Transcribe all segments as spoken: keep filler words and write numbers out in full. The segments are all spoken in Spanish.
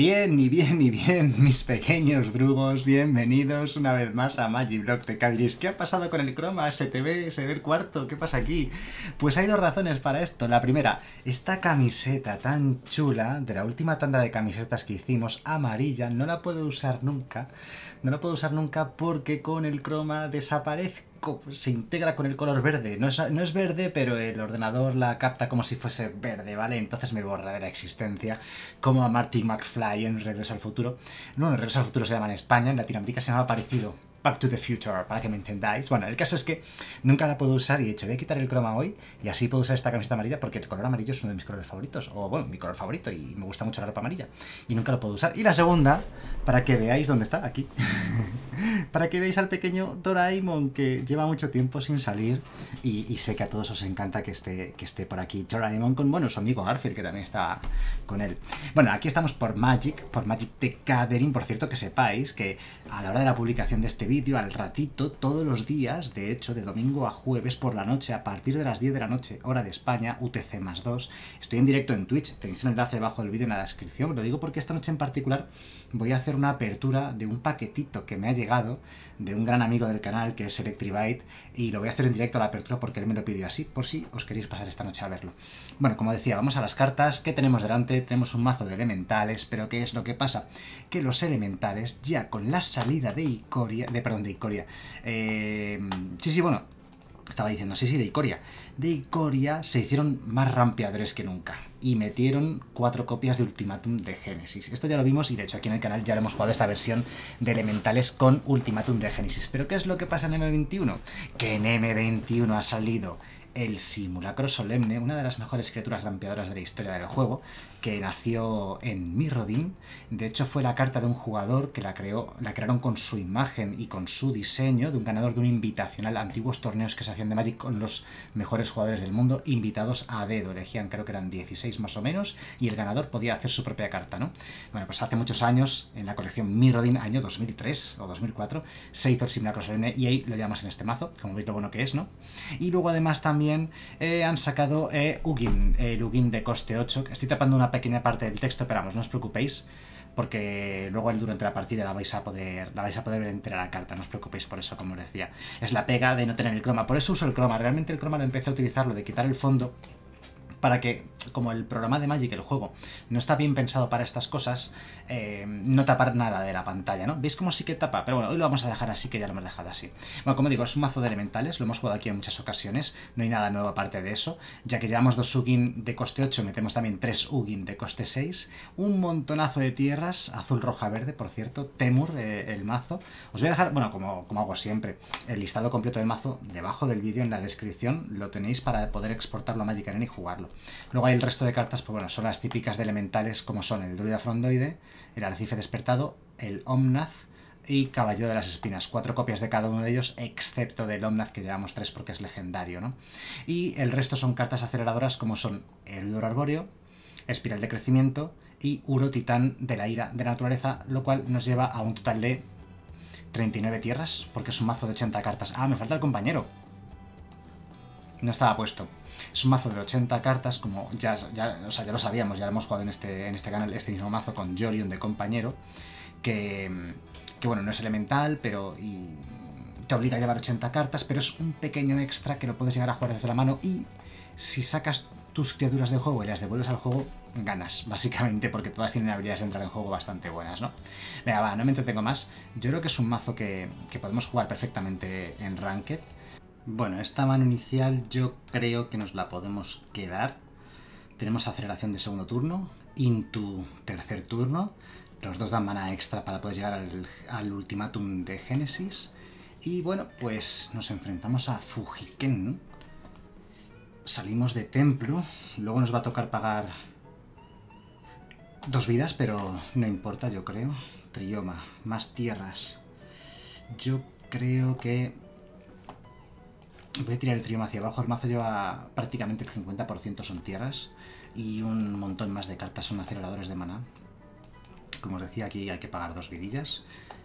Bien, y bien, y bien, mis pequeños drugos, bienvenidos una vez más a Magiblock de Cadris. ¿Qué ha pasado con el croma? ¿Se te ve? ¿Se ve el cuarto? ¿Qué pasa aquí? Pues hay dos razones para esto. La primera, esta camiseta tan chula de la última tanda de camisetas que hicimos, amarilla, no la puedo usar nunca. No la puedo usar nunca porque con el croma desaparezco. Se integra con el color verde. No es, no es verde, pero el ordenador la capta como si fuese verde, ¿vale? Entonces me borra de la existencia, como a Marty McFly en Regreso al Futuro. No, en Regreso al Futuro se llama en España, en Latinoamérica se llama parecido. Back to the Future, para que me entendáis. Bueno, el caso es que nunca la puedo usar y de hecho voy a quitar el croma hoy y así puedo usar esta camiseta amarilla porque el color amarillo es uno de mis colores favoritos, o bueno, mi color favorito, y me gusta mucho la ropa amarilla y nunca lo puedo usar. Y la segunda, para que veáis dónde está, aquí, para que veáis al pequeño Doraemon que lleva mucho tiempo sin salir y, y sé que a todos os encanta que esté, que esté por aquí Doraemon con, bueno, su amigo Garfield que también está con él. Bueno, aquí estamos por Magic, por Magic the Gathering, por cierto que sepáis que a la hora de la publicación de este vídeo, al ratito, todos los días, de hecho, de domingo a jueves por la noche, a partir de las diez de la noche, hora de España, U T C más dos, estoy en directo en Twitch, tenéis un enlace debajo del vídeo en la descripción. Lo digo porque esta noche en particular voy a hacer una apertura de un paquetito que me ha llegado de un gran amigo del canal que es Electribite, y lo voy a hacer en directo a la apertura porque él me lo pidió así, por si os queréis pasar esta noche a verlo. Bueno, como decía, vamos a las cartas. ¿Qué tenemos delante? Tenemos un mazo de elementales, pero ¿qué es lo que pasa? Que los elementales, ya con la salida de Ikoria, de perdón, de Ikoria. Eh, sí, sí, bueno, estaba diciendo, sí, sí, de Ikoria. De Ikoria se hicieron más rampeadores que nunca y metieron cuatro copias de Ultimátum de Génesis. Esto ya lo vimos y de hecho aquí en el canal ya lo hemos jugado, esta versión de elementales con Ultimátum de Génesis. Pero ¿qué es lo que pasa en M veintiuno? Que en M veintiuno ha salido el Simulacro Solemne, una de las mejores criaturas rampeadoras de la historia del juego, que nació en Mirrodin. De hecho fue la carta de un jugador que la creó, la crearon con su imagen y con su diseño, de un ganador de un invitacional, antiguos torneos que se hacían de Magic con los mejores jugadores del mundo, invitados a dedo, elegían, creo que eran dieciséis más o menos, y el ganador podía hacer su propia carta, ¿no? Bueno, pues hace muchos años, en la colección Mirrodin, año dos mil tres o dos mil cuatro, se hizo el Simulacro Solemne y ahí lo llamas en este mazo, como veis lo bueno que es, ¿no? Y luego además también También, eh, han sacado eh, Ugin, el Ugin de coste ocho. Estoy tapando una pequeña parte del texto, pero vamos, no os preocupéis, porque luego durante la partida la vais a poder la vais a poder ver entera la carta, no os preocupéis por eso, como os decía. Es la pega de no tener el croma, por eso uso el croma. Realmente el croma lo empecé a utilizar, lo de quitar el fondo, para que, como el programa de Magic, el juego, no está bien pensado para estas cosas, eh, no tapar nada de la pantalla, ¿no? ¿Veis cómo sí que tapa? Pero bueno, hoy lo vamos a dejar así, que ya lo hemos dejado así. Bueno, como digo, es un mazo de elementales, lo hemos jugado aquí en muchas ocasiones, no hay nada nuevo aparte de eso, ya que llevamos dos Ugin de coste ocho, metemos también tres Ugin de coste seis, un montonazo de tierras, azul, roja, verde, por cierto, Temur, eh, el mazo. Os voy a dejar, bueno, como, como hago siempre, el listado completo del mazo debajo del vídeo, en la descripción, lo tenéis para poder exportarlo a Magic Arena y jugarlo. Luego hay el resto de cartas, pues bueno, son las típicas de elementales, como son el Druida Frondoide, el Arrecife Despertado, el Omnath y Caballero de las Espinas. Cuatro copias de cada uno de ellos, excepto del Omnath, que llevamos tres porque es legendario, ¿no? Y el resto son cartas aceleradoras, como son Herbívoro Arbóreo, Espiral de Crecimiento y Uro, Titán de la Ira de la Naturaleza, lo cual nos lleva a un total de treinta y nueve tierras, porque es un mazo de ochenta cartas. ¡Ah, me falta el compañero! No estaba puesto. Es un mazo de ochenta cartas, como ya, ya, o sea, ya lo sabíamos, ya lo hemos jugado en este, en este canal, este mismo mazo con Yorion de compañero, que, que bueno, no es elemental, pero y te obliga a llevar ochenta cartas, pero es un pequeño extra que lo puedes llegar a jugar desde la mano, y si sacas tus criaturas de juego y las devuelves al juego, ganas, básicamente, porque todas tienen habilidades de entrar en juego bastante buenas, ¿no? Venga, va, no me entretengo más. Yo creo que es un mazo que, que podemos jugar perfectamente en Ranked. Bueno, esta mano inicial yo creo que nos la podemos quedar. Tenemos aceleración de segundo turno, Intu tercer turno, los dos dan mana extra para poder llegar al, al Ultimátum de Génesis. Y bueno, pues nos enfrentamos a Fujiken. Salimos de templo, luego nos va a tocar pagar dos vidas, pero no importa, yo creo. Trioma, más tierras. Yo creo que voy a tirar el trioma hacia abajo. El mazo lleva prácticamente el cincuenta por ciento son tierras y un montón más de cartas son aceleradores de maná. Como os decía, aquí hay que pagar dos vidillas.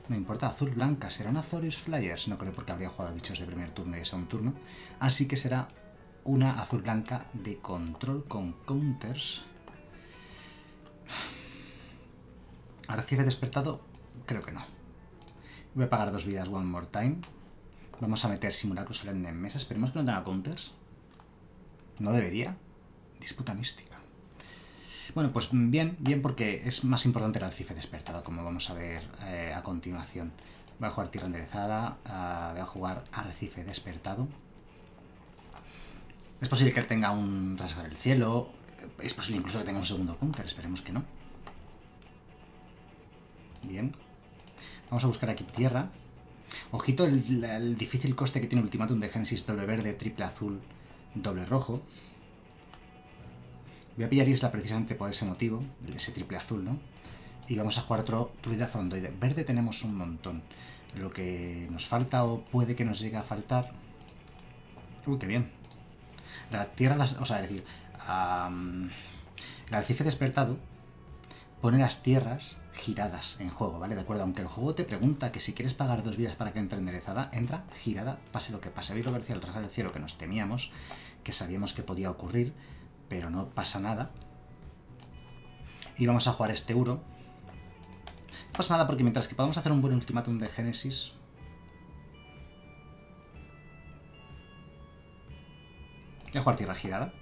No importa, azul, blanca, será una Azorius Flyers. No creo, porque habría jugado bichos de primer turno y de segundo turno. Así que será una azul, blanca de control con counters. Arrecife Despertado, creo que no. Voy a pagar dos vidas one more time. Vamos a meter Simulacro Solemne en mesa. Esperemos que no tenga counters. No debería. Disputa Mística. Bueno, pues bien, bien, porque es más importante el Arrecife Despertado, como vamos a ver eh, a continuación. Voy a jugar Tierra Enderezada, uh, voy a jugar Arrecife Despertado. Es posible que tenga un Rasgar el Cielo, es posible incluso que tenga un segundo counter, esperemos que no. Bien. Vamos a buscar aquí tierra. Ojito el, el difícil coste que tiene Ultimátum de Génesis, doble verde, triple azul, doble rojo. Voy a pillar Isla precisamente por ese motivo, ese triple azul, ¿no? Y vamos a jugar otro Druida Frondoide. Verde tenemos un montón. Lo que nos falta o puede que nos llegue a faltar... Uy, qué bien. La tierra, las, o sea, es decir, um, el Arrecife Despertado pone las tierras giradas en juego, ¿vale? De acuerdo, aunque el juego te pregunta que si quieres pagar dos vidas para que entre enderezada, entra girada, pase lo que pase. Habéis lo el Rasgar del Cielo que nos temíamos, que sabíamos que podía ocurrir, pero no pasa nada. Y vamos a jugar este euro. No pasa nada porque mientras que podamos hacer un buen Ultimátum de Génesis... Voy a jugar tierra girada.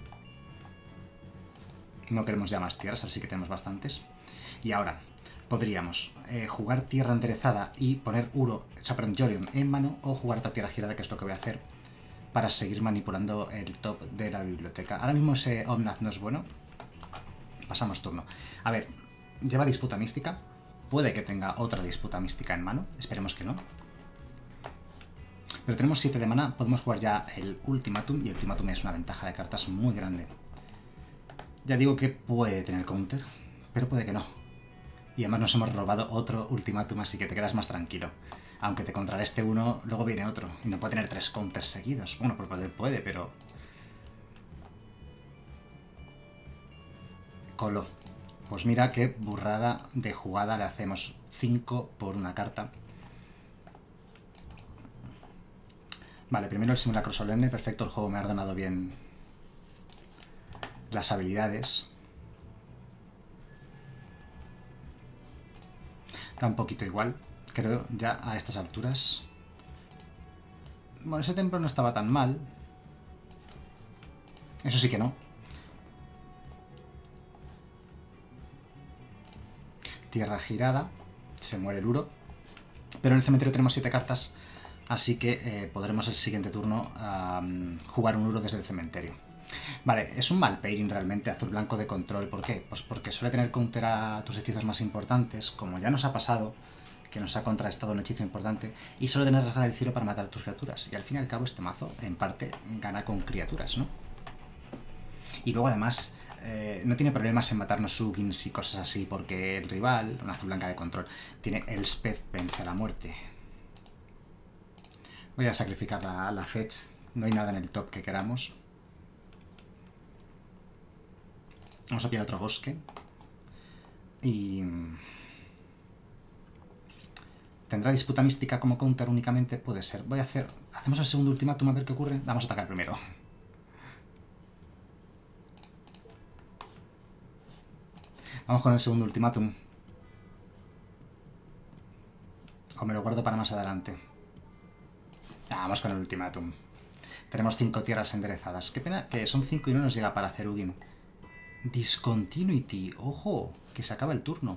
No queremos ya más tierras, así que tenemos bastantes. Y ahora... Podríamos eh, jugar tierra enderezada y poner Uro, o sea, perdón, Yorion en mano o jugar otra tierra girada, que es lo que voy a hacer para seguir manipulando el top de la biblioteca. Ahora mismo ese Omnath no es bueno. Pasamos turno. A ver, lleva Disputa Mística. Puede que tenga otra Disputa Mística en mano. Esperemos que no. Pero tenemos siete de mana. Podemos jugar ya el Ultimátum y el Ultimátum es una ventaja de cartas muy grande. Ya digo que puede tener counter, pero puede que no. Y además nos hemos robado otro Ultimátum, así que te quedas más tranquilo. Aunque te contraré este uno, luego viene otro. Y no puede tener tres counters seguidos. Bueno, por poder puede, pero... Coló. Pues mira qué burrada de jugada. Le hacemos cinco por una carta. Vale, primero el Simulacro Solemne. Perfecto, el juego me ha ordenado bien las habilidades. Da un poquito igual, creo, ya a estas alturas. Bueno, ese templo no estaba tan mal. Eso sí que no. Tierra girada. Se muere el Uro. Pero en el cementerio tenemos siete cartas, así que eh, podremos el siguiente turno um, jugar un Uro desde el cementerio. Vale, es un mal pairing realmente, azul-blanco de control. ¿Por qué? Pues porque suele tener counter a tus hechizos más importantes, como ya nos ha pasado, que nos ha contrarrestado un hechizo importante, y suele tener Rasgar el Cielo para matar a tus criaturas. Y al fin y al cabo este mazo, en parte, gana con criaturas, ¿no? Y luego además, eh, no tiene problemas en matarnos Sugins y cosas así, porque el rival, una azul-blanca de control, tiene Elspeth, vence a la muerte. Voy a sacrificar la, la fetch, no hay nada en el top que queramos. Vamos a pillar otro bosque. Y... ¿Tendrá Disputa Mística como counter únicamente? Puede ser. Voy a hacer... Hacemos el segundo Ultimátum a ver qué ocurre. Vamos a atacar primero. Vamos con el segundo Ultimátum. O me lo guardo para más adelante. Ah, vamos con el Ultimátum. Tenemos cinco tierras enderezadas. Qué pena que son cinco y no nos llega para hacer Ugin. Discontinuity, ojo, que se acaba el turno.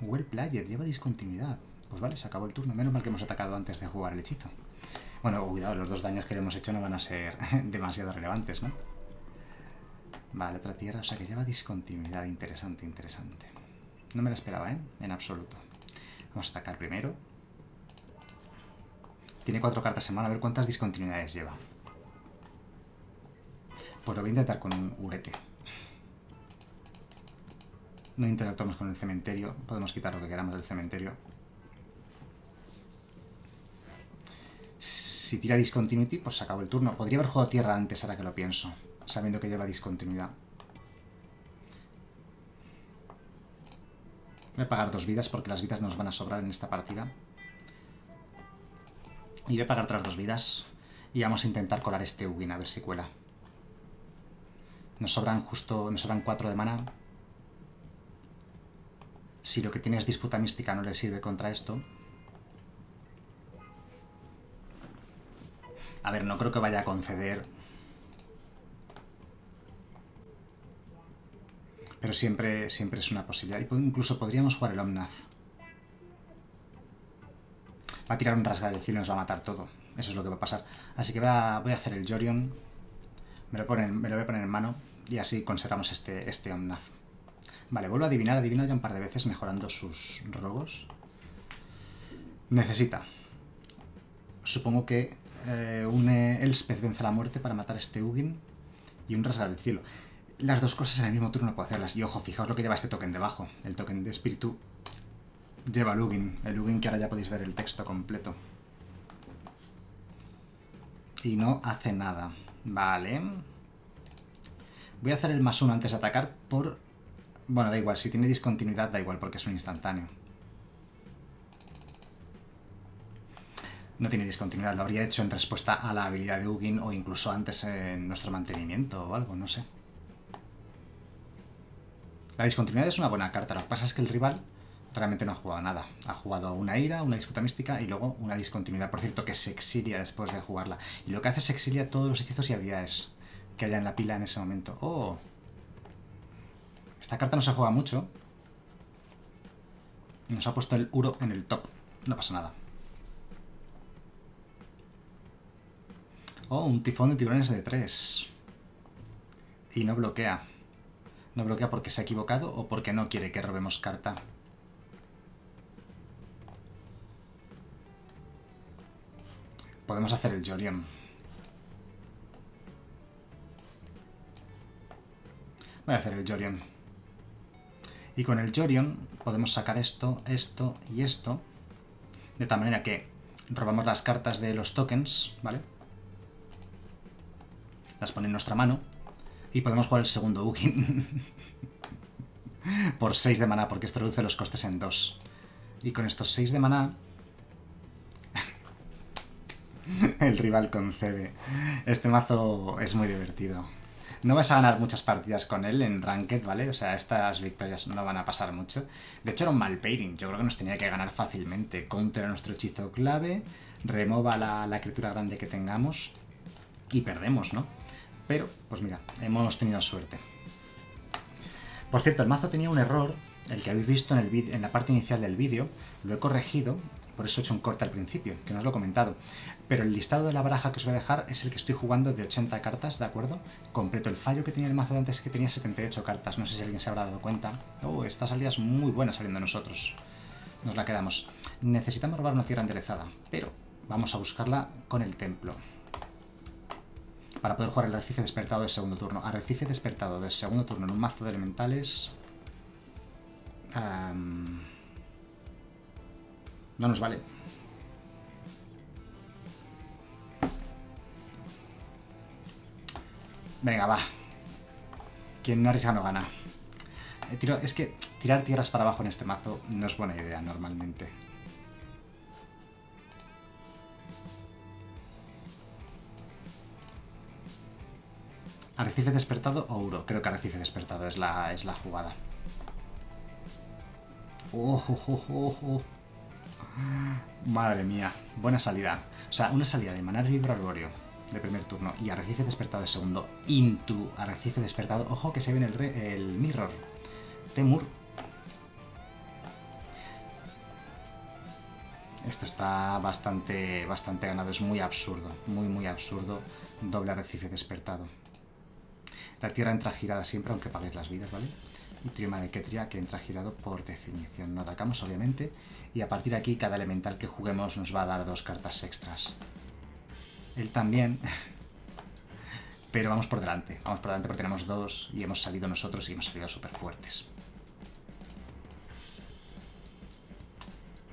Well played, lleva discontinuidad. Pues vale, se acabó el turno, menos mal que hemos atacado antes de jugar el hechizo. Bueno, cuidado, los dos daños que le hemos hecho no van a ser demasiado relevantes, ¿no? Vale, otra tierra, o sea que lleva discontinuidad, interesante, interesante. No me la esperaba, ¿eh? En absoluto. Vamos a atacar primero. Tiene cuatro cartas en mano, a ver cuántas discontinuidades lleva. Pues lo voy a intentar con un urete. No interactuamos con el cementerio. Podemos quitar lo que queramos del cementerio. Si tira Discontinuity, pues se acabó el turno. Podría haber jugado tierra antes, ahora que lo pienso. Sabiendo que lleva discontinuidad. Voy a pagar dos vidas porque las vidas nos van a sobrar en esta partida. Y voy a pagar otras dos vidas. Y vamos a intentar colar este Ugin, a ver si cuela. Nos sobran justo... Nos sobran cuatro de mana. si lo que tiene es disputa mística no le sirve contra esto. A ver, no creo que vaya a conceder. Pero siempre, siempre es una posibilidad. Incluso podríamos jugar el Omnath. Va a tirar un rasgar el cielo y nos va a matar todo. Eso es lo que va a pasar. Así que va, voy a hacer el Yorion. Me lo, ponen, me lo voy a poner en mano. Y así conservamos este, este Omnath. Vale, vuelvo a adivinar. Adivino ya un par de veces mejorando sus robos. Necesita. Supongo que eh, un Elspeth vence la muerte para matar a este Ugin. Y un rasgar el cielo. Las dos cosas en el mismo turno puedo hacerlas. Y ojo, fijaos lo que lleva este token debajo. El token de espíritu lleva el Ugin. El Ugin que ahora ya podéis ver el texto completo. Y no hace nada. Vale. Voy a hacer el más uno antes de atacar por... Bueno, da igual. Si tiene discontinuidad, da igual porque es un instantáneo. No tiene discontinuidad. Lo habría hecho en respuesta a la habilidad de Ugin o incluso antes en nuestro mantenimiento o algo, no sé. La discontinuidad es una buena carta, lo que pasa es que el rival realmente no ha jugado nada. Ha jugado una ira, una disputa mística y luego una discontinuidad. Por cierto, que se exilia después de jugarla. Y lo que hace es exilia todos los hechizos y habilidades que haya en la pila en ese momento. ¡Oh! Esta carta no se juega mucho. Nos ha puesto el Uro en el top. No pasa nada. Oh, un tifón de tiburones de tres. Y no bloquea. No bloquea porque se ha equivocado o porque no quiere que robemos carta. Podemos hacer el Yorion. Voy a hacer el Yorion. Y con el Yorion podemos sacar esto, esto y esto. De tal manera que robamos las cartas de los tokens, ¿vale? Las pone en nuestra mano. Y podemos jugar el segundo Ugin por seis de maná, porque esto reduce los costes en dos. Y con estos seis de maná el rival concede. Este mazo es muy divertido. No vas a ganar muchas partidas con él en Ranked, ¿vale? O sea, estas victorias no van a pasar mucho. De hecho, era un mal pairing. Yo creo que nos tenía que ganar fácilmente. Contra nuestro hechizo clave, remova la, la criatura grande que tengamos y perdemos, ¿no? Pero, pues mira, hemos tenido suerte. Por cierto, el mazo tenía un error, el que habéis visto en, el vid en la parte inicial del vídeo. Lo he corregido, por eso he hecho un corte al principio, que no os lo he comentado. Pero el listado de la baraja que os voy a dejar es el que estoy jugando de ochenta cartas, ¿de acuerdo? Completo. El fallo que tenía el mazo de antes es que tenía setenta y ocho cartas. No sé si alguien se habrá dado cuenta. Oh, esta salida es muy buena saliendo nosotros. Nos la quedamos. Necesitamos robar una tierra enderezada, pero vamos a buscarla con el templo. Para poder jugar el Arrecife Despertado de segundo turno. Arrecife Despertado de segundo turno en un mazo de elementales. Um, no nos vale. Venga, va. Quien no arriesga no gana. Eh, tiro, es que tirar tierras para abajo en este mazo no es buena idea normalmente. ¿Arrecife despertado o Uro? Creo que arrecife despertado es la, es la jugada. Oh, oh, oh, oh. Madre mía, buena salida. O sea, una salida de maná herbívoro arbóreo de primer turno y arrecife despertado de segundo. Into arrecife despertado. Ojo que se viene el, re, el mirror. Temur. Esto está bastante, bastante ganado. Es muy absurdo. Muy, muy absurdo. Doble arrecife despertado. La tierra entra girada siempre, aunque paguéis las vidas, ¿vale? Y Trioma de Ketria, que entra girado por definición. No atacamos, obviamente. Y a partir de aquí, cada elemental que juguemos nos va a dar dos cartas extras. Él también. Pero vamos por delante. Vamos por delante porque tenemos dos y hemos salido nosotros y hemos salido súper fuertes.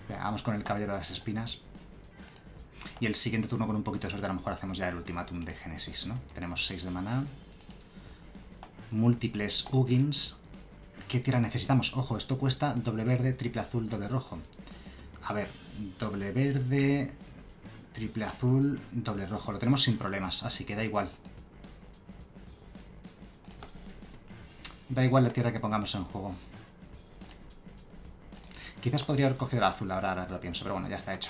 Vamos con el Caballero de las Espinas. Y el siguiente turno, con un poquito de suerte, a lo mejor hacemos ya el Ultimátum de Génesis, ¿no? Tenemos seis de maná. Múltiples Ugins. ¿Qué tierra necesitamos? Ojo, esto cuesta doble verde, triple azul, doble rojo. A ver, doble verde, triple azul, doble rojo. Lo tenemos sin problemas, así que da igual. Da igual la tierra que pongamos en juego. Quizás podría haber cogido el azul ahora, ahora que lo pienso, pero bueno, ya está hecho.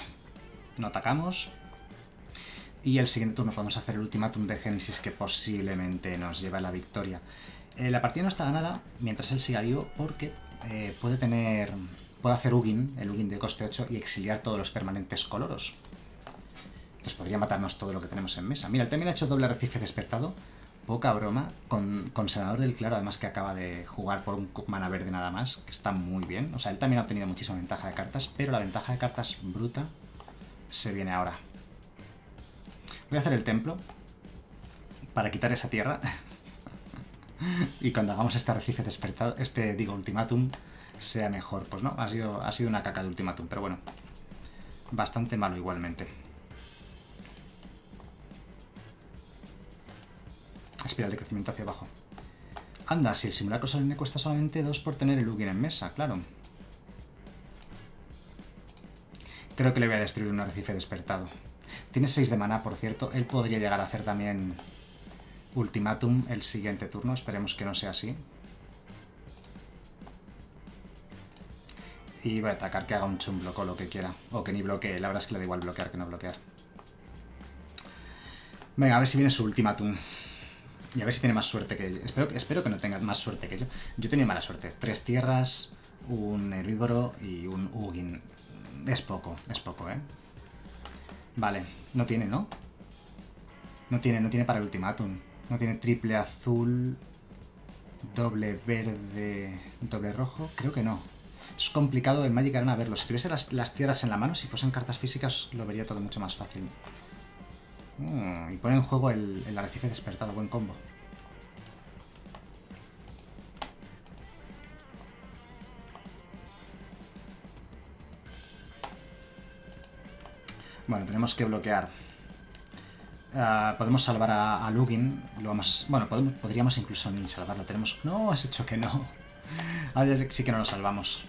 No atacamos. Y el siguiente turno podemos hacer el ultimátum de Génesis que posiblemente nos lleva a la victoria. Eh, la partida no está ganada mientras él siga vivo porque eh, puede tener... Puede hacer Ugin, el Ugin de coste ocho, y exiliar todos los permanentes coloros. Entonces podría matarnos todo lo que tenemos en mesa. Mira, él también ha hecho doble arrecife despertado. Poca broma. Con, con Senador del Claro, además que acaba de jugar por un mana verde nada más, que está muy bien. O sea, él también ha obtenido muchísima ventaja de cartas, pero la ventaja de cartas bruta se viene ahora. Voy a hacer el templo para quitar esa tierra. Y cuando hagamos este arrecife despertado, este, digo, ultimátum, sea mejor. Pues no, ha sido, ha sido una caca de ultimátum, pero bueno. Bastante malo igualmente. Espiral de crecimiento hacia abajo. Anda, si el simulacro solemne cuesta solamente dos por tener el Ugin en mesa, claro. Creo que le voy a destruir un arrecife despertado. Tiene seis de maná, por cierto. Él podría llegar a hacer también ultimátum el siguiente turno. Esperemos que no sea así. Y va a atacar, que haga un chum bloco, lo que quiera. O que ni bloquee. La verdad es que le da igual bloquear que no bloquear. Venga, a ver si viene su ultimátum. Y a ver si tiene más suerte que yo. Espero, espero que no tenga más suerte que yo. Yo tenía mala suerte. Tres tierras, un herbívoro y un Ugin. Es poco, es poco, ¿eh? Vale, no tiene, ¿no? No tiene, no tiene para el ultimátum. No tiene triple azul, doble verde, doble rojo. Creo que no. Es complicado en Magic Arena verlo. Si tuviese las, las tierras en la mano, si fuesen cartas físicas, lo vería todo mucho más fácil. Mm, y pone en juego el, el arrecife despertado. Buen combo. Bueno, tenemos que bloquear. Uh, podemos salvar a, a Lugin. Lo vamos a, bueno, podemos, podríamos incluso ni salvarlo. Tenemos... No, has hecho que no. Ahora sí que no lo salvamos.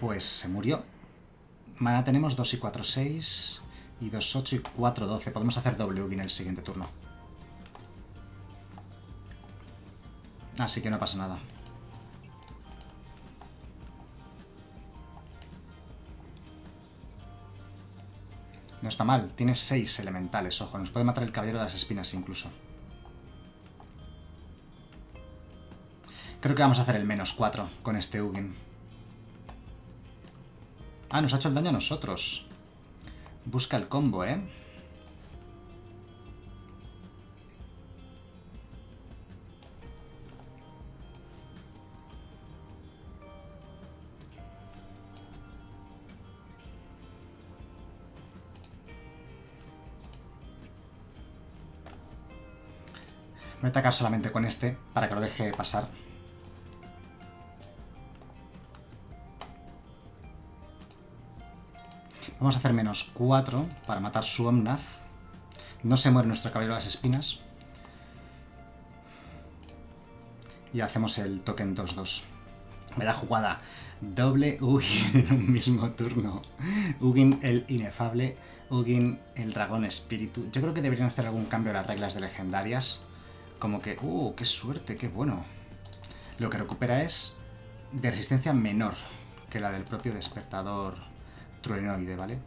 Pues se murió. Mana tenemos dos y cuatro, seis. Y dos, ocho y cuatro, doce. Podemos hacer doble Ugin el siguiente turno. Así que no pasa nada. No está mal. Tiene seis elementales. Ojo, nos puede matar el Caballero de las Espinas incluso. Creo que vamos a hacer el menos cuatro con este Ugin. Ah, nos ha hecho el daño a nosotros. Busca el combo, ¿eh? Voy a atacar solamente con este para que lo deje pasar. Vamos a hacer menos cuatro para matar su Omnath. No se muere nuestro Caballero de las Espinas. Y hacemos el token dos dos. Vaya jugada. Doble Ugin en un mismo turno. Ugin el inefable. Ugin el dragón espíritu. Yo creo que deberían hacer algún cambio a las reglas de legendarias. Como que... ¡Uh! ¡Qué suerte! ¡Qué bueno! Lo que recupera es de resistencia menor que la del propio despertador truenoide, ¿vale?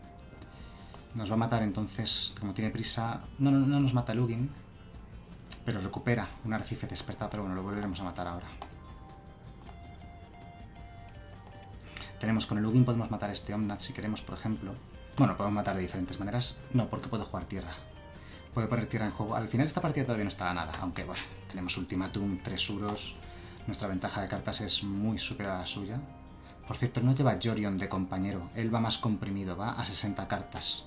Nos va a matar entonces, como tiene prisa... No, no, no nos mata el Ugin, pero recupera un arrecife despertado, pero bueno, lo volveremos a matar ahora. Tenemos con el Ugin, podemos matar a este Omnath si queremos, por ejemplo. Bueno, podemos matar de diferentes maneras. No, porque puedo jugar tierra. Puede poner tierra en juego. Al final esta partida todavía no está ganada, aunque bueno, tenemos ultimátum, tres uros, nuestra ventaja de cartas es muy superior a la suya. Por cierto, no lleva Yorion de compañero, él va más comprimido, va a sesenta cartas.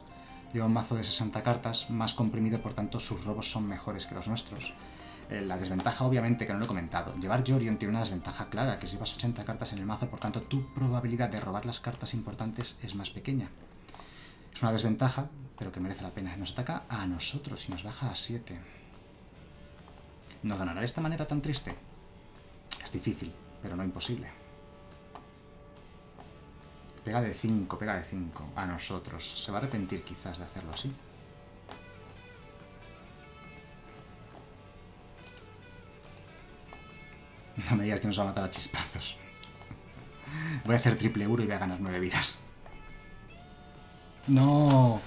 Lleva un mazo de sesenta cartas, más comprimido, por tanto sus robos son mejores que los nuestros. Eh, la desventaja obviamente que no lo he comentado, llevar Yorion tiene una desventaja clara, que si llevas ochenta cartas en el mazo, por tanto tu probabilidad de robar las cartas importantes es más pequeña. Es una desventaja, pero que merece la pena. Nos ataca a nosotros y nos baja a siete. ¿Nos ganará de esta manera tan triste? Es difícil, pero no imposible. Pega de cinco, pega de cinco. A nosotros. Se va a arrepentir quizás de hacerlo así. No me digas que nos va a matar a chispazos. Voy a hacer triple euro y voy a ganar nueve vidas. ¡No!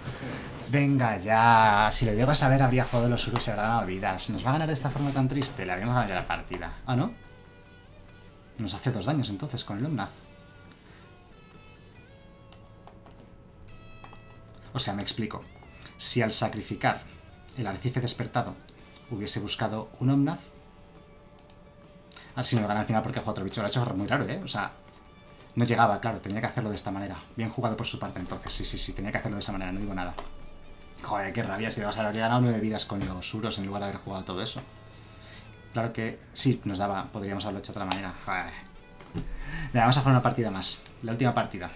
Venga ya. Si lo llegas a ver, habría jugado los euros y habrá ganado vidas. ¿Nos va a ganar de esta forma tan triste? Le habíamos ganado ya la partida. ¿Ah, no? Nos hace dos daños entonces con el Omnath. O sea, me explico. Si al sacrificar el Arrecife Despertado hubiese buscado un Omnath... Ah, si no lo gana al final porque ha jugado otro bicho. Lo ha hecho muy raro, ¿eh? O sea, no llegaba, claro. Tenía que hacerlo de esta manera. Bien jugado por su parte entonces. Sí, sí, sí. Tenía que hacerlo de esa manera. No digo nada. Joder, qué rabia. Si le vas a haber ganado nueve vidas con los Uros en lugar de haber jugado todo eso. Claro que sí, nos daba. Podríamos haberlo hecho de otra manera. Joder. Venga, vamos a jugar una partida más. La última partida.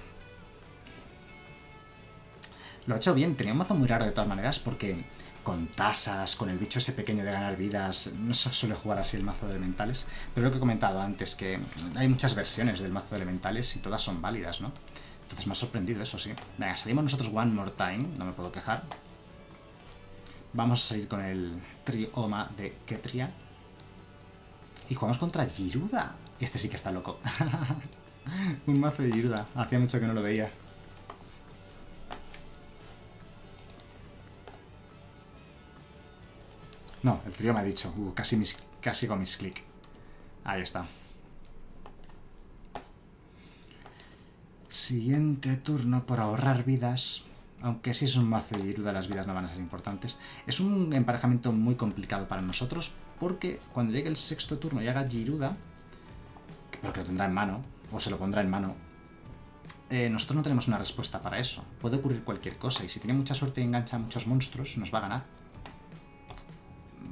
Lo ha hecho bien, tenía un mazo muy raro de todas maneras porque con tasas, con el bicho ese pequeño de ganar vidas, no se suele jugar así el mazo de elementales, pero lo que he comentado antes, que hay muchas versiones del mazo de elementales y todas son válidas, ¿no? Entonces me ha sorprendido eso, sí. Venga, salimos nosotros one more time, no me puedo quejar. Vamos a salir con el Trioma de Ketria. Y jugamos contra Giruda. Este sí que está loco. Un mazo de Giruda, hacía mucho que no lo veía. No, el trío me ha dicho. Uh, casi, mis, casi con mis clic. Ahí está. Siguiente turno por ahorrar vidas. Aunque si es un mazo de Giruda, las vidas no van a ser importantes. Es un emparejamiento muy complicado para nosotros porque cuando llegue el sexto turno y haga Giruda, pero que lo tendrá en mano, o se lo pondrá en mano, eh, nosotros no tenemos una respuesta para eso. Puede ocurrir cualquier cosa y si tiene mucha suerte y engancha a muchos monstruos, nos va a ganar.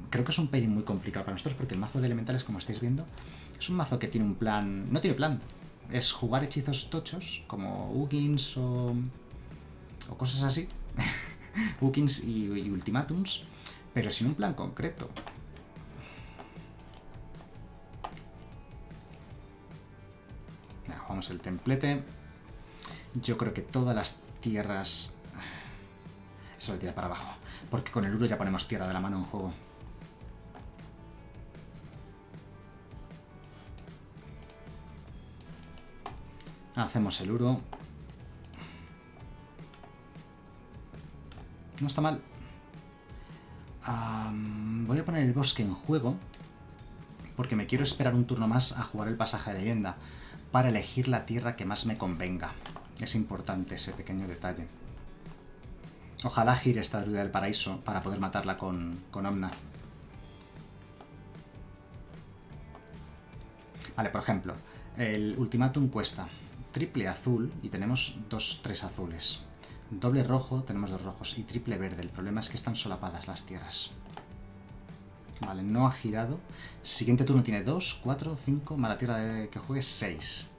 Creo que es un pelín muy complicado para nosotros porque el mazo de elementales, como estáis viendo, es un mazo que tiene un plan... No tiene plan. Es jugar hechizos tochos como Ugins o... o cosas así. Ugins y, y Ultimátums, pero sin un plan concreto. Nah, jugamos el templete. Yo creo que todas las tierras... Eso lo tira para abajo. Porque con el Uro ya ponemos tierra de la mano en juego. Hacemos el Uro. No está mal. Um, voy a poner el bosque en juego. Porque me quiero esperar un turno más a jugar el pasaje de leyenda. Para elegir la tierra que más me convenga. Es importante ese pequeño detalle. Ojalá gire esta druida del paraíso para poder matarla con, con Omnath. Vale, por ejemplo... El ultimátum cuesta triple azul y tenemos dos, tres azules. Doble rojo, tenemos dos rojos y triple verde. El problema es que están solapadas las tierras. Vale, no ha girado. Siguiente turno tiene dos, cuatro, cinco, mala tierra de que juegue seis.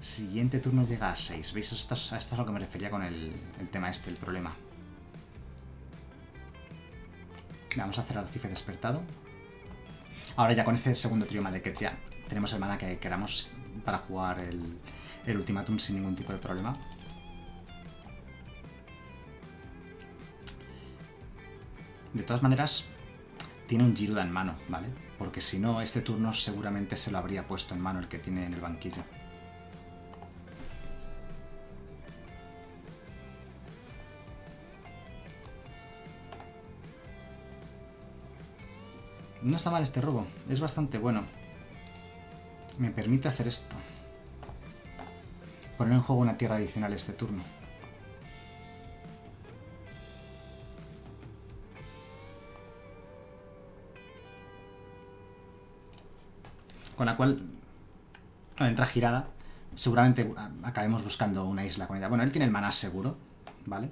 Siguiente turno llega a seis. ¿Veis? Esto es, esto es a lo que me refería con el, el tema este, el problema. Vamos a hacer Arrecife Despertado. Ahora ya con este segundo trioma de Ketria tenemos el mana que queramos para jugar el, el ultimátum sin ningún tipo de problema. De todas maneras, tiene un Giruda en mano, ¿vale? Porque si no, este turno seguramente se lo habría puesto en mano el que tiene en el banquillo. No está mal este robo, es bastante bueno. Me permite hacer esto. Poner en juego una tierra adicional este turno. Con la cual, al entrar girada, seguramente acabemos buscando una isla con ella. Bueno, él tiene el maná seguro, ¿vale?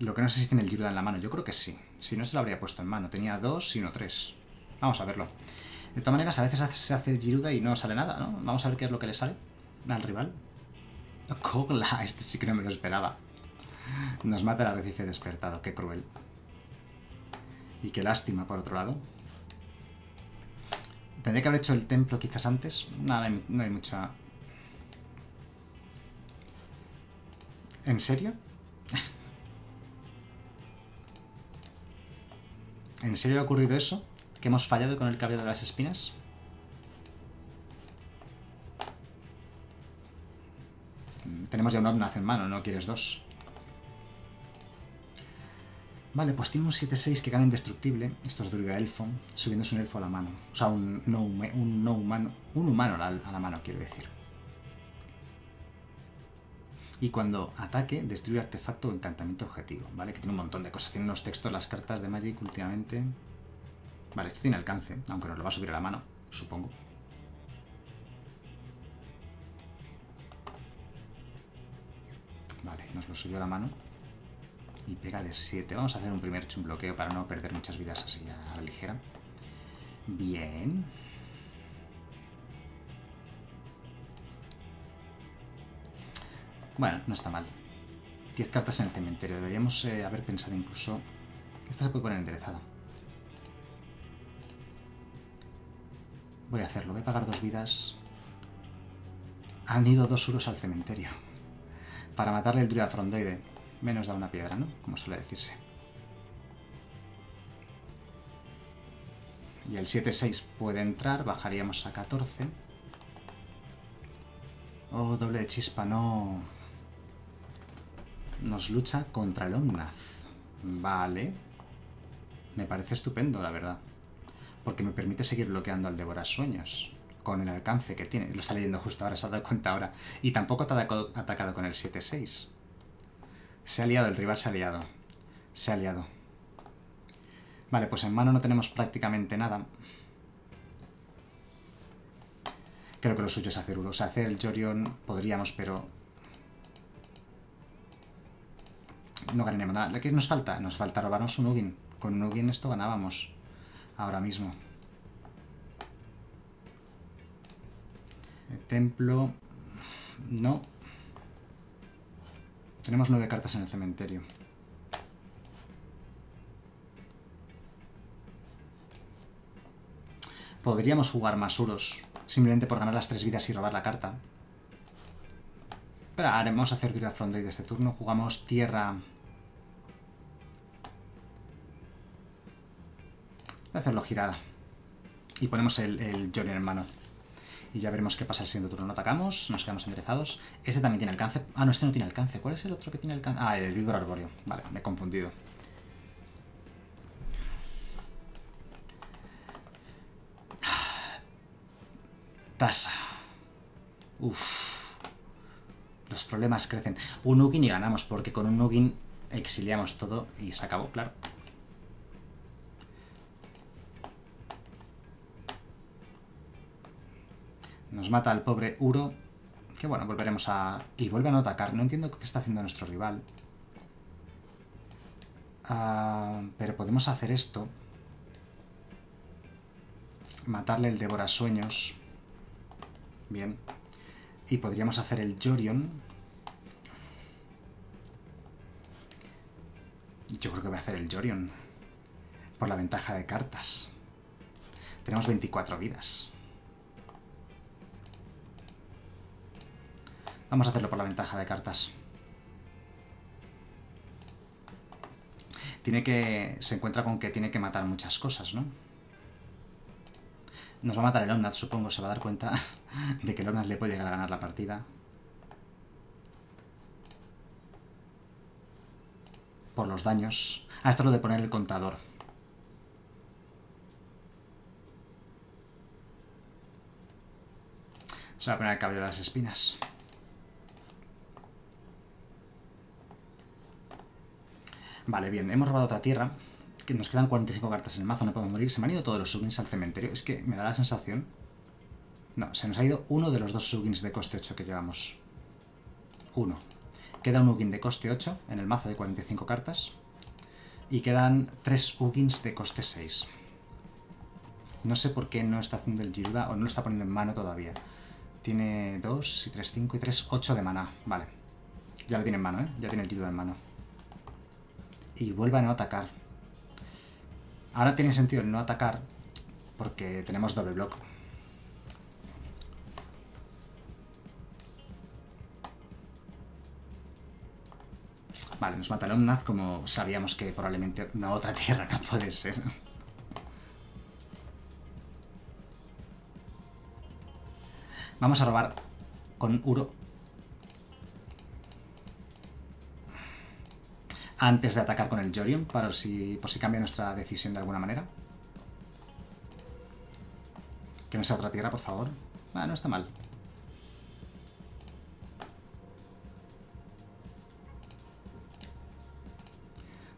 Lo que no sé si tiene el Giruda en la mano. Yo creo que sí. Si no, se lo habría puesto en mano. Tenía dos y uno tres. Vamos a verlo. De todas maneras, a veces se hace Giruda y no sale nada, ¿no? Vamos a ver qué es lo que le sale al rival. ¡Cogla! Este sí que no me lo esperaba. Nos mata el Arrecife Despertado. ¡Qué cruel! Y qué lástima, por otro lado. Tendría que haber hecho el templo quizás antes. No, no hay, no hay mucha... ¿En serio? ¿En serio ha ocurrido eso? ¿Que hemos fallado con el Caballero de las Espinas? Tenemos ya un Omnath en mano, no quieres dos. Vale, pues tiene un siete seis que gana indestructible. Esto es druida elfo, subiéndose un elfo a la mano. O sea, un no, un no humano. Un humano a la mano, quiero decir. Y cuando ataque, destruye artefacto o encantamiento objetivo, ¿vale? Que tiene un montón de cosas. Tiene unos textos las cartas de Magic últimamente. Vale, esto tiene alcance, aunque nos lo va a subir a la mano, supongo. Vale, nos lo subió a la mano. Y pega de siete. Vamos a hacer un primer bloqueo para no perder muchas vidas así a la ligera. Bien. Bueno, no está mal. diez cartas en el cementerio. Deberíamos eh, haber pensado incluso... Esta se puede poner enderezada. Voy a hacerlo. Voy a pagar dos vidas. Han ido dos uros al cementerio. Para matarle el druida frondoide. Menos da una piedra, ¿no? Como suele decirse. Y el siete seis puede entrar, bajaríamos a catorce. Oh, doble de chispa, no. Nos lucha contra el Omnath. Vale. Me parece estupendo, la verdad. Porque me permite seguir bloqueando al Devora Sueños. Con el alcance que tiene. Lo está leyendo justo ahora, se ha dado cuenta ahora. Y tampoco te ha atacado con el siete seis. Se ha liado, el rival se ha liado. Se ha liado. Vale, pues en mano no tenemos prácticamente nada. Creo que lo suyo es hacer uno. O sea, hacer el Yorion podríamos, pero... No ganaremos nada. ¿Qué nos falta? Nos falta robarnos un Ugin. Con un Ugin esto ganábamos. Ahora mismo. El templo... No... Tenemos nueve cartas en el cementerio. Podríamos jugar más uros, simplemente por ganar las tres vidas y robar la carta. Pero ahora vamos a hacer Druida Frondoide este turno. Jugamos tierra. Voy a hacerlo girada. Y ponemos el, el Johnny en mano. Y ya veremos qué pasa el siguiente turno. No atacamos, nos quedamos enderezados. Este también tiene alcance. Ah, no, este no tiene alcance. ¿Cuál es el otro que tiene alcance? Ah, el Herbívoro Arbóreo. Vale, me he confundido. Tasa. Uff. Los problemas crecen. Un Ugin y ganamos, porque con un Ugin exiliamos todo y se acabó, claro. Nos mata al pobre Uro. Que bueno, volveremos a... Y vuelve a no atacar. No entiendo qué está haciendo nuestro rival. Uh, pero podemos hacer esto. Matarle el Devora Sueños. Bien. Y podríamos hacer el Yorion. Yo creo que voy a hacer el Yorion. Por la ventaja de cartas. Tenemos veinticuatro vidas. Vamos a hacerlo por la ventaja de cartas. Tiene que... Se encuentra con que tiene que matar muchas cosas, ¿no? Nos va a matar el Omnath, supongo. Se va a dar cuenta de que el Omnath le puede llegar a ganar la partida. Por los daños. Ah, esto es lo de poner el contador. Se va a poner el Caballero de las Espinas. Vale, bien, hemos robado otra tierra. Que nos quedan cuarenta y cinco cartas en el mazo, no podemos morir. Se me han ido todos los Ugins al cementerio. Es que me da la sensación. No, se nos ha ido uno de los dos Ugins de coste ocho que llevamos. Uno. Queda un Ugin de coste ocho en el mazo de cuarenta y cinco cartas. Y quedan tres Ugins de coste seis. No sé por qué no está haciendo el Giruda o no lo está poniendo en mano todavía. Tiene dos y tres, cinco y tres, ocho de maná. Vale. Ya lo tiene en mano, ¿eh? Ya tiene el Giruda en mano. Y vuelva a no atacar. Ahora tiene sentido no atacar porque tenemos doble bloque. Vale, nos mata el Omnath, como sabíamos que probablemente una otra tierra no puede ser. Vamos a robar con Uro. antes de atacar con el Yorion, para si, por si cambia nuestra decisión de alguna manera. Que no sea otra tierra, por favor. Ah, no está mal.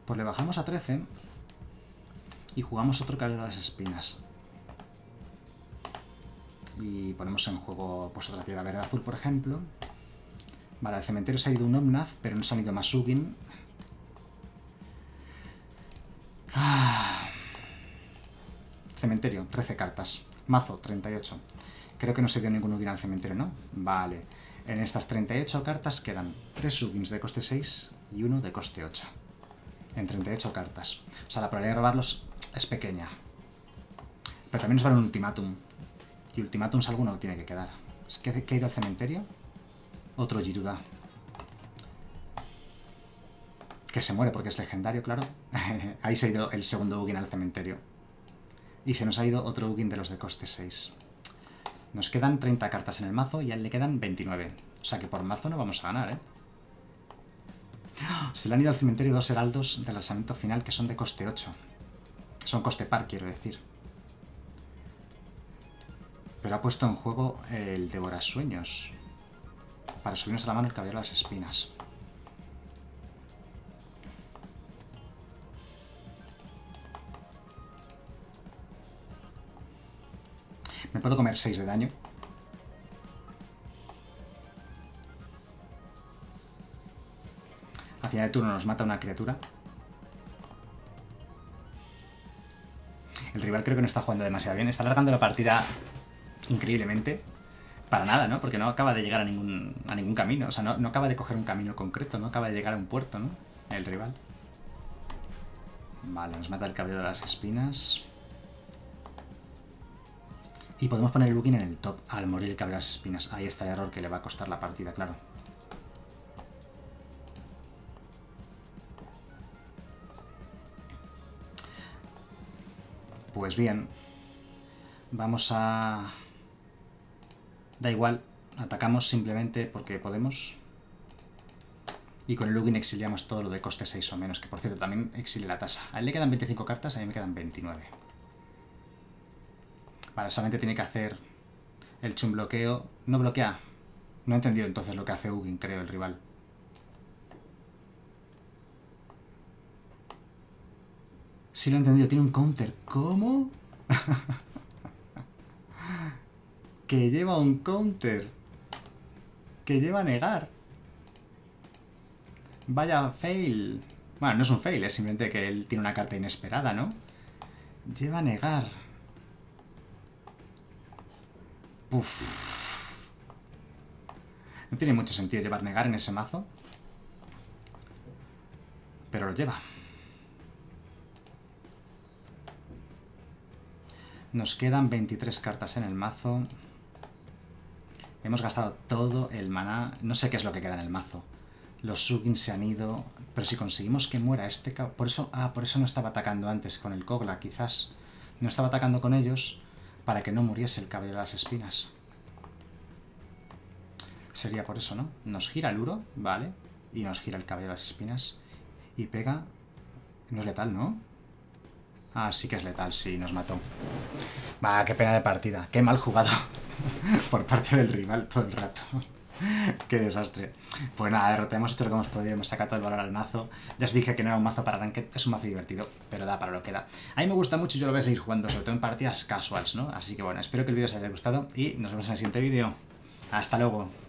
Pues le bajamos a trece y jugamos otro Caballero de las Espinas. Y ponemos en juego pues otra tierra verde azul, por ejemplo. Vale, al cementerio se ha ido un Omnath, pero no se han ido más Ugin. Ah. Cementerio, trece cartas. Mazo, treinta y ocho. Creo que no se dio ningún Ugin al cementerio, ¿no? Vale. En estas treinta y ocho cartas quedan tres Ugins de coste seis y uno de coste ocho. En treinta y ocho cartas. O sea, la probabilidad de robarlos es pequeña. Pero también nos vale un ultimátum. Y ultimátums alguno tiene que quedar. ¿Qué ha ido al cementerio? Otro Giruda. Que se muere porque es legendario, claro. Ahí se ha ido el segundo Ugin al cementerio. Y se nos ha ido otro Ugin de los de coste seis. Nos quedan treinta cartas en el mazo y a él le quedan veintinueve. O sea que por mazo no vamos a ganar, ¿eh? Se le han ido al cementerio dos heraldos del lanzamiento final que son de coste ocho. Son coste par, quiero decir. Pero ha puesto en juego el Devora Sueños. Para subirnos a la mano el Caballero de las Espinas. Me puedo comer seis de daño. Al final de turno nos mata una criatura. El rival creo que no está jugando demasiado bien. Está alargando la partida increíblemente. Para nada, ¿no? Porque no acaba de llegar a ningún, a ningún camino. O sea, no, no acaba de coger un camino concreto. No acaba de llegar a un puerto, ¿no? El rival. Vale, nos mata el Caballero de las Espinas. Y podemos poner el Ugin en el top al morir el Caballero de las Espinas. Ahí está el error que le va a costar la partida, claro. Pues bien. Vamos a... Da igual. Atacamos simplemente porque podemos. Y con el Ugin exiliamos todo lo de coste seis o menos. Que por cierto también exilia la tasa. A él le quedan veinticinco cartas, a mí me quedan veintinueve. Vale, solamente tiene que hacer el chum bloqueo. No bloquea. No he entendido entonces lo que hace Ugin, creo, el rival. Sí lo he entendido, tiene un counter. ¿Cómo? Que lleva un counter. Que lleva a negar. Vaya fail. Bueno, no es un fail, es simplemente que él tiene una carta inesperada, ¿no? Lleva a negar. Uf. No tiene mucho sentido llevar negar en ese mazo. Pero lo lleva. Nos quedan veintitrés cartas en el mazo. Hemos gastado todo el maná. No sé qué es lo que queda en el mazo. Los Ugin se han ido. Pero si conseguimos que muera este... Por eso... Ah, por eso no estaba atacando antes con el Kogla, quizás. No estaba atacando con ellos... Para que no muriese el Caballero de las Espinas. Sería por eso, ¿no? Nos gira el Uro, vale. Y nos gira el Caballero de las Espinas. Y pega... No es letal, ¿no? Ah, sí que es letal, sí, nos mató. Va, qué pena de partida. Qué mal jugado por parte del rival todo el rato. Qué desastre. Pues nada, derrota, hemos hecho lo que hemos podido. Hemos sacado todo el valor al mazo. Ya os dije que no era un mazo para ranked. Es un mazo divertido, pero da para lo que da. A mí me gusta mucho y yo lo voy a seguir jugando, sobre todo en partidas casuals, ¿no? Así que bueno, espero que el vídeo os haya gustado y nos vemos en el siguiente vídeo. Hasta luego.